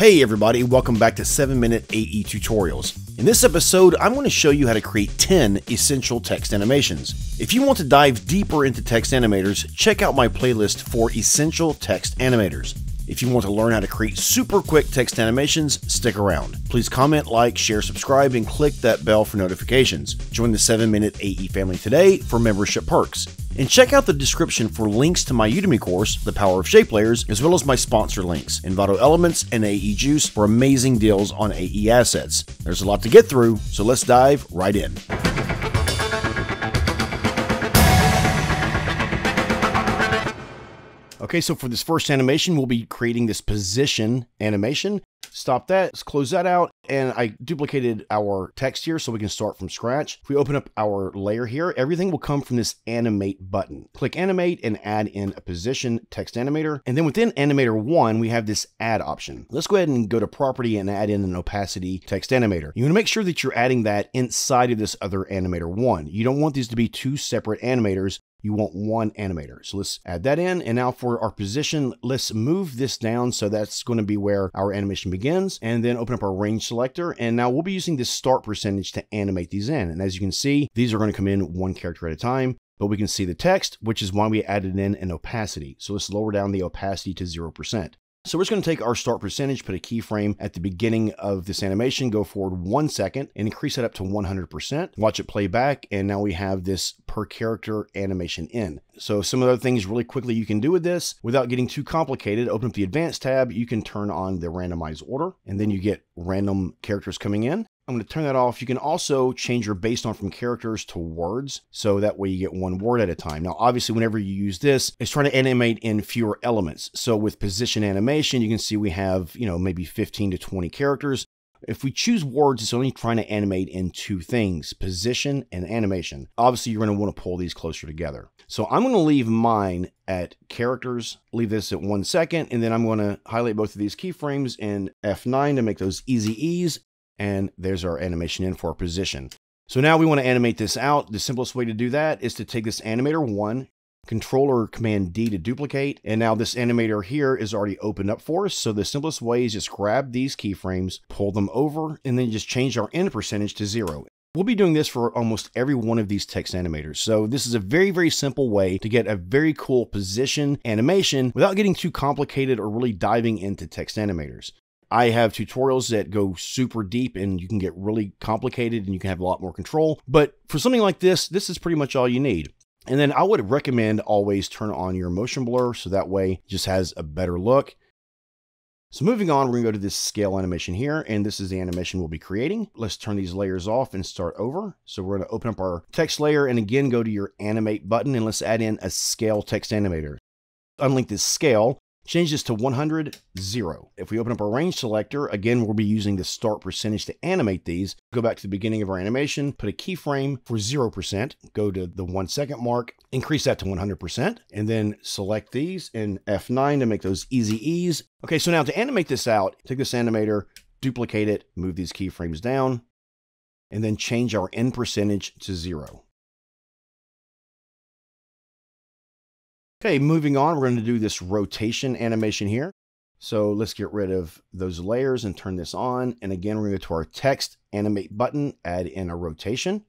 Hey everybody, welcome back to 7 Minute AE Tutorials. In this episode, I'm going to show you how to create 10 essential text animations. If you want to dive deeper into text animators, check out my playlist for essential text animators. If you want to learn how to create super quick text animations, stick around. Please comment, like, share, subscribe, and click that bell for notifications. Join the 7 Minute AE family today for membership perks. And check out the description for links to my Udemy course, The Power of Shape Layers, as well as my sponsor links, Envato Elements and AEJuice, for amazing deals on AE assets. There's a lot to get through, so let's dive right in. Okay, so for this first animation, we'll be creating this position animation. Stop that, let's close that out. And I duplicated our text here so we can start from scratch. If we open up our layer here, everything will come from this animate button. Click animate and add in a position text animator. And then within animator one, we have this add option. Let's go ahead and go to property and add in an opacity text animator. You want to make sure that you're adding that inside of this other animator one. You don't want these to be two separate animators. You want one animator. So let's add that in. And now for our position, let's move this down. So that's going to be where our animation begins, and then open up our range selector. And now we'll be using this start percentage to animate these in. And as you can see, these are going to come in one character at a time, but we can see the text, which is why we added in an opacity. So let's lower down the opacity to 0%. So we're just going to take our start percentage, put a keyframe at the beginning of this animation, go forward 1 second and increase it up to 100%. Watch it play back. And now we have this per character animation in. So some other things really quickly you can do with this without getting too complicated. Open up the advanced tab. You can turn on the randomize order, and then you get random characters coming in. I'm going to turn that off. You can also change your based on from characters to words. So that way you get one word at a time. Now, obviously, whenever you use this, it's trying to animate in fewer elements. So with position animation, you can see we have, maybe 15 to 20 characters. If we choose words, it's only trying to animate in two things, position and animation. Obviously, you're going to want to pull these closer together. So I'm going to leave mine at characters, leave this at 1 second, and then I'm going to highlight both of these keyframes in F9 to make those easy E's. And there's our animation in for our position. So now we want to animate this out. The simplest way to do that is to take this animator one, Control or Command D to duplicate. And now this animator here is already opened up for us. So the simplest way is just grab these keyframes, pull them over, and then just change our end percentage to 0. We'll be doing this for almost every one of these text animators. So this is a very, very simple way to get a very cool position animation without getting too complicated or really diving into text animators. I have tutorials that go super deep and you can get really complicated and you can have a lot more control. But for something like this, this is pretty much all you need. And then I would recommend always turn on your motion blur so that way it just has a better look. So moving on, we're going to go to this scale animation here, and this is the animation we'll be creating. Let's turn these layers off and start over. So we're going to open up our text layer and again, go to your animate button and let's add in a scale text animator. Unlink this scale. Change this to 100, 0. If we open up our range selector, again, we'll be using the start percentage to animate these. Go back to the beginning of our animation, put a keyframe for 0%, go to the 1 second mark, increase that to 100%, and then select these in F9 to make those easy E's. Okay, so now to animate this out, take this animator, duplicate it, move these keyframes down, and then change our end percentage to 0. Okay, moving on, we're going to do this rotation animation here. So let's get rid of those layers and turn this on. And again, we're going to go to our text animate button, add in a rotation.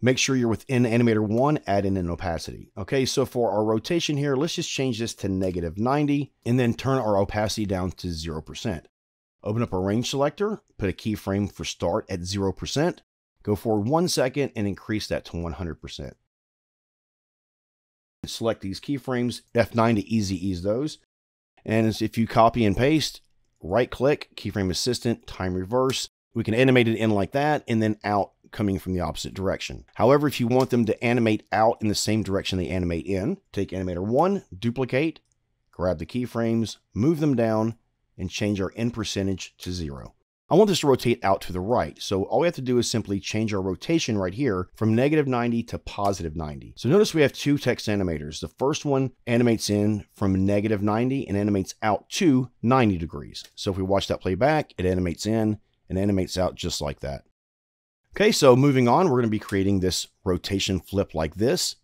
Make sure you're within animator one, add in an opacity. Okay, so for our rotation here, let's just change this to -90 and then turn our opacity down to 0%. Open up our range selector, put a keyframe for start at 0%, go forward 1 second and increase that to 100%. Select these keyframes, F9 to easy ease those. And if you copy and paste, right click, keyframe assistant, time reverse, we can animate it in like that and then out coming from the opposite direction. However, if you want them to animate out in the same direction they animate in, take animator one, duplicate, grab the keyframes, move them down and change our end percentage to 0. I want this to rotate out to the right. So all we have to do is simply change our rotation right here from -90 to +90. So notice we have two text animators. The first one animates in from -90 and animates out to 90 degrees. So if we watch that play back, it animates in and animates out just like that. Okay, so moving on, we're going to be creating this rotation flip like this.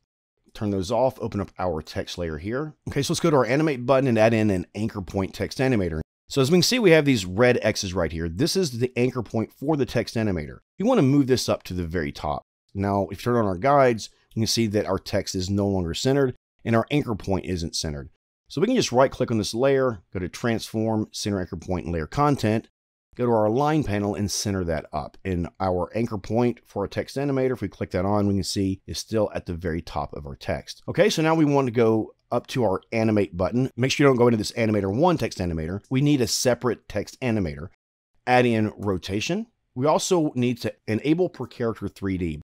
Turn those off, open up our text layer here. Okay, so let's go to our animate button and add in an anchor point text animator. So as we can see, we have these red X's right here. This is the anchor point for the text animator. You want to move this up to the very top. Now, if you turn on our guides, you can see that our text is no longer centered and our anchor point isn't centered. So we can just right click on this layer, go to transform, center anchor point and layer content, go to our align panel and center that up. And our anchor point for our text animator, if we click that on, we can see is still at the very top of our text. Okay, so now we want to go up to our animate button. Make sure you don't go into this animator one text animator. We need a separate text animator. Add in rotation. We also need to enable per character 3D.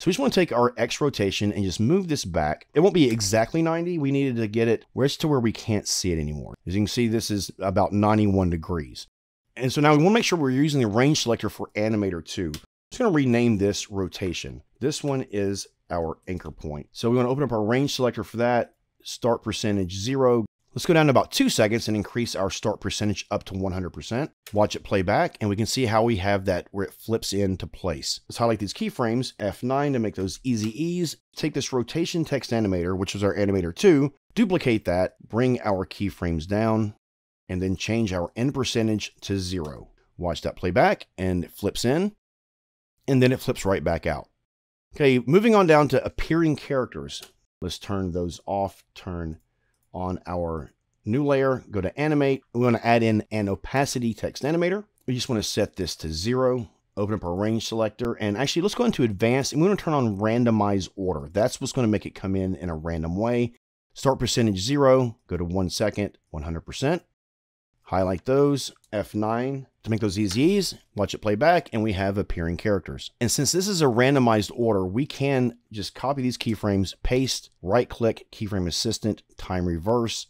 So we just want to take our X rotation and just move this back. It won't be exactly 90. We needed to get it where it's to where we can't see it anymore. As you can see, this is about 91 degrees. And so now we want to make sure we're using the range selector for animator 2. I'm just going to rename this rotation. This one is our anchor point. So we want to open up our range selector for that. Start percentage 0. Let's go down to about 2 seconds and increase our start percentage up to 100%. Watch it play back and we can see how we have that where it flips into place. Let's highlight these keyframes, F9 to make those easy E's. Take this rotation text animator, which was our animator 2, duplicate that, bring our keyframes down, and then change our end percentage to 0. Watch that play back and it flips in and then it flips right back out. Okay, moving on down to appearing characters. Let's turn those off, turn on our new layer, go to animate. We want to add in an opacity text animator. We just want to set this to 0, open up our range selector, and actually let's go into advanced and we want to turn on randomize order. That's what's going to make it come in a random way. Start percentage 0, go to 1 second, 100%. Highlight those, F9 to make those easy. Watch it play back and we have appearing characters. And since this is a randomized order, we can just copy these keyframes, paste, right click, keyframe assistant, time reverse,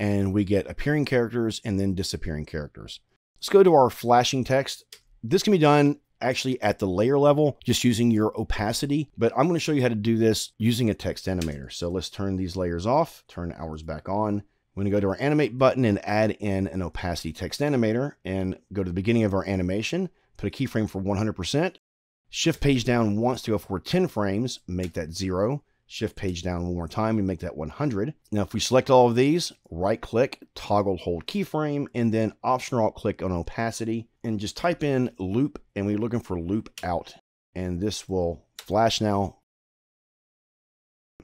and we get appearing characters and then disappearing characters. Let's go to our flashing text. This can be done actually at the layer level, just using your opacity, but I'm gonna show you how to do this using a text animator. So let's turn these layers off, turn ours back on. We're going to go to our animate button and add in an opacity text animator and go to the beginning of our animation, put a keyframe for 100%. Shift page down wants to go for 10 frames, make that 0. Shift page down one more time and make that 100. Now, if we select all of these, right click, toggle hold keyframe, and then option alt click on opacity and just type in loop and we're looking for loop out and this will flash now.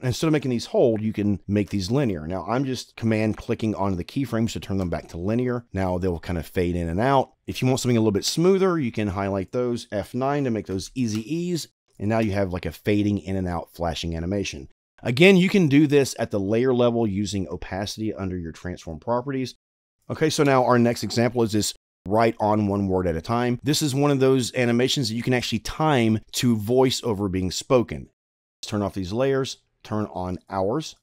Instead of making these hold, you can make these linear. Now I'm just command clicking onto the keyframes to turn them back to linear. Now they'll kind of fade in and out. If you want something a little bit smoother, you can highlight those, F9 to make those easy E's. And now you have like a fading in and out flashing animation. Again, you can do this at the layer level using opacity under your transform properties. Okay, so now our next example is this right on one word at a time. This is one of those animations that you can actually time to voice over being spoken. Let's turn off these layers. Turn on hours.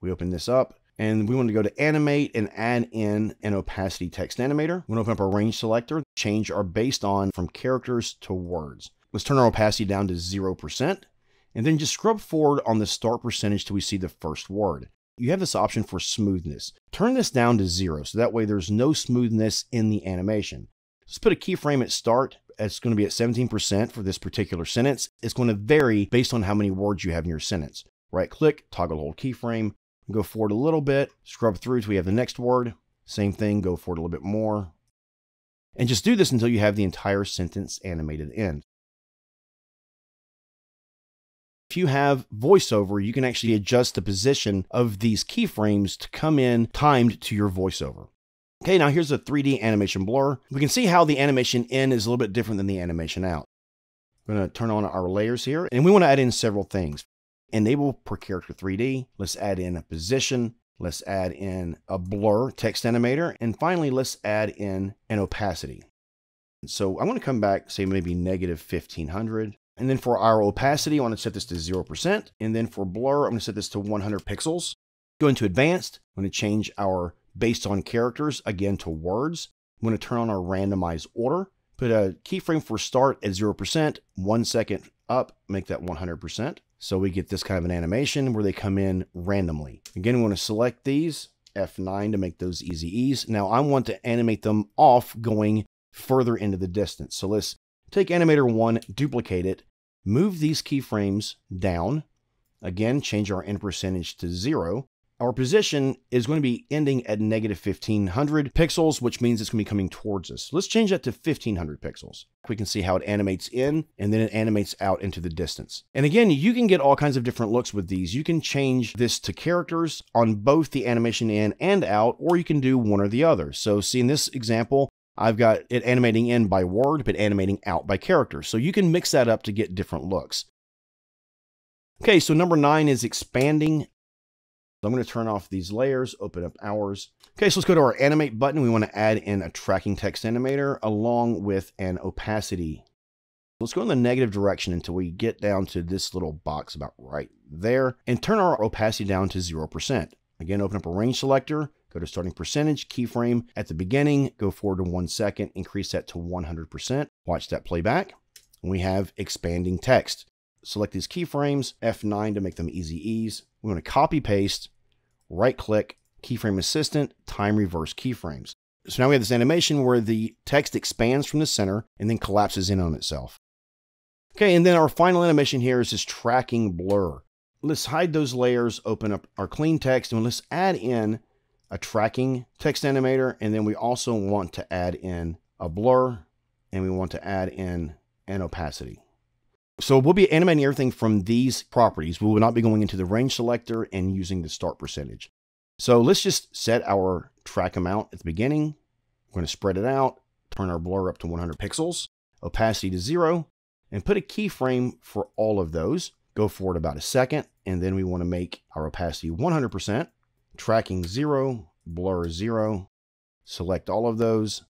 We open this up and we want to go to animate and add in an opacity text animator. We're going to open up our range selector, change our based on from characters to words. Let's turn our opacity down to 0% and then just scrub forward on the start percentage till we see the first word. You have this option for smoothness. Turn this down to 0 so that way there's no smoothness in the animation. Let's put a keyframe at start. It's going to be at 17% for this particular sentence. It's going to vary based on how many words you have in your sentence. Right click, toggle hold keyframe, go forward a little bit, scrub through till we have the next word. Same thing, go forward a little bit more. And just do this until you have the entire sentence animated in. If you have voiceover, you can actually adjust the position of these keyframes to come in timed to your voiceover. Okay, now here's a 3D animation blur. We can see how the animation in is a little bit different than the animation out. We're going to turn on our layers here, and we want to add in several things. Enable per character 3D. Let's add in a position. Let's add in a blur text animator. And finally, let's add in an opacity. So I'm going to come back, say maybe negative 1500. And then for our opacity, I want to set this to 0%. And then for blur, I'm going to set this to 100 pixels. Go into advanced. I'm going to change our based on characters again to words. I'm going to turn on our randomize order. Put a keyframe for start at 0%, 1 second up, make that 100%. So we get this kind of an animation where they come in randomly. Again, we want to select these, F9 to make those easy E's. Now I want to animate them off going further into the distance. So let's take animator 1, duplicate it, move these keyframes down. Again, change our end percentage to 0. our position is going to be ending at negative 1500 pixels, which means it's going to be coming towards us. Let's change that to 1500 pixels. We can see how it animates in, and then it animates out into the distance. And again, you can get all kinds of different looks with these. You can change this to characters on both the animation in and out, or you can do one or the other. So see, in this example, I've got it animating in by word, but animating out by character. So you can mix that up to get different looks. Okay, so number 9 is expanding. I'm going to turn off these layers, open up ours. Okay, so let's go to our animate button. We want to add in a tracking text animator along with an opacity. Let's go in the negative direction until we get down to this little box about right there and turn our opacity down to 0%. Again, open up a range selector, go to starting percentage, keyframe at the beginning, go forward to 1 second, increase that to 100%. Watch that playback. We have expanding text. Select these keyframes, F9 to make them easy ease. We want to copy paste, right click, keyframe assistant, time reverse keyframes. So now we have this animation where the text expands from the center and then collapses in on itself. Okay, and then our final animation here is this tracking blur. Let's hide those layers, open up our clean text, and let's add in a tracking text animator. And then we also want to add in a blur, and we want to add in an opacity. So we'll be animating everything from these properties. We will not be going into the range selector and using the start percentage. So let's just set our track amount at the beginning. We're going to spread it out, turn our blur up to 100 pixels, opacity to 0, and put a keyframe for all of those. Go forward about a second, and then we want to make our opacity 100%, tracking 0, blur 0, select all of those,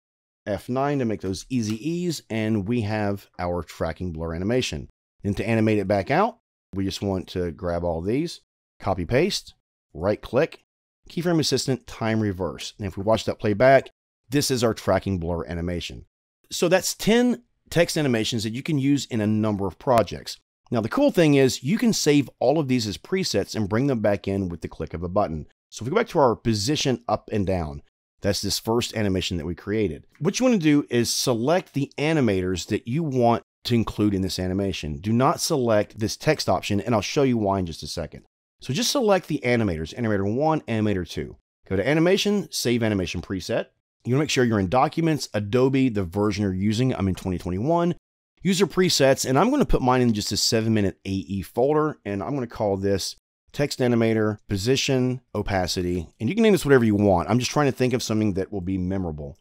F9 to make those easy ease, and we have our tracking blur animation. And to animate it back out, we just want to grab all these, copy paste, right click, keyframe assistant, time reverse. And if we watch that playback, this is our tracking blur animation. So that's 10 text animations that you can use in a number of projects. Now the cool thing is you can save all of these as presets and bring them back in with the click of a button. So if we go back to our position up and down, that's this first animation that we created. What you want to do is select the animators that you want to include in this animation. Do not select this text option, and I'll show you why in just a second. So just select the animators, animator 1, animator 2. Go to animation, save animation preset. You want to make sure you're in documents, Adobe, the version you're using. I'm in 2021. User presets, and I'm going to put mine in just a 7-minute AE folder, and I'm going to call this text animator, position, opacity, and you can name this whatever you want. I'm just trying to think of something that will be memorable.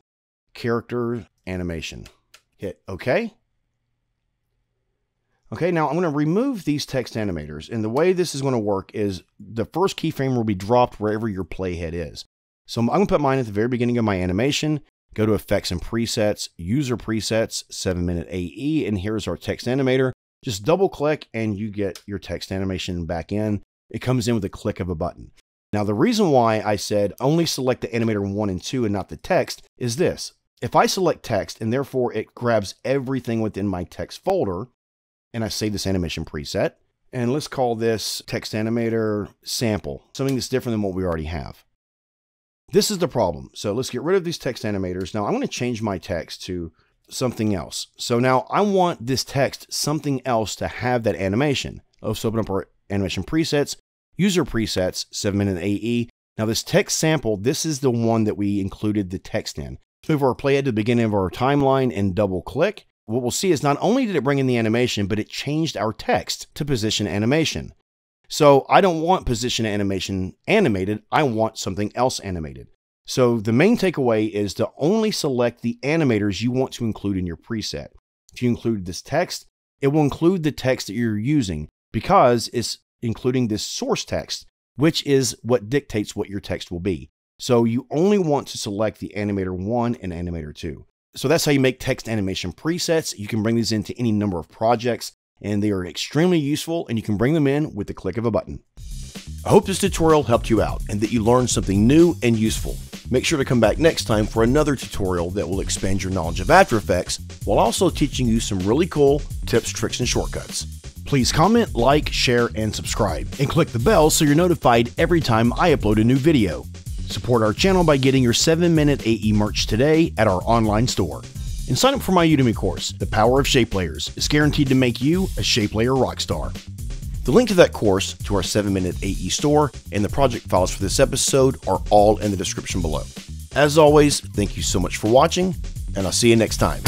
Character animation. Hit OK. Okay, now I'm going to remove these text animators, and the way this is going to work is the first keyframe will be dropped wherever your playhead is. So I'm going to put mine at the very beginning of my animation, go to Effects and Presets, User Presets, 7-Minute AE, and here's our text animator. Just double click and you get your text animation back in. It comes in with a click of a button. Now, the reason why I said only select the animator 1 and 2 and not the text is this. If I select text and therefore it grabs everything within my text folder, and I save this animation preset, and let's call this text animator sample, something that's different than what we already have. This is the problem. So let's get rid of these text animators. Now I'm going to change my text to something else. So now I want this text, something else, to have that animation. Let's open up our animation presets, user presets, 7-minute AE. Now this text sample, this is the one that we included the text in. Let's move our playhead to the beginning of our timeline and double click. What we'll see is not only did it bring in the animation, but it changed our text to position animation. So I don't want position animation animated. I want something else animated. So the main takeaway is to only select the animators you want to include in your preset. If you include this text, it will include the text that you're using, because it's including this source text, which is what dictates what your text will be. So you only want to select the animator 1 and animator 2. So that's how you make text animation presets. You can bring these into any number of projects, and they are extremely useful, and you can bring them in with the click of a button. I hope this tutorial helped you out and that you learned something new and useful. Make sure to come back next time for another tutorial that will expand your knowledge of After Effects while also teaching you some really cool tips, tricks, and shortcuts. Please comment, like, share, and subscribe, and click the bell so you're notified every time I upload a new video. Support our channel by getting your 7-Minute AE merch today at our online store. And sign up for my Udemy course, The Power of Shape Layers. It's guaranteed to make you a Shape Layer Rockstar. The link to that course, to our 7 Minute AE store, and the project files for this episode are all in the description below. As always, thank you so much for watching, and I'll see you next time.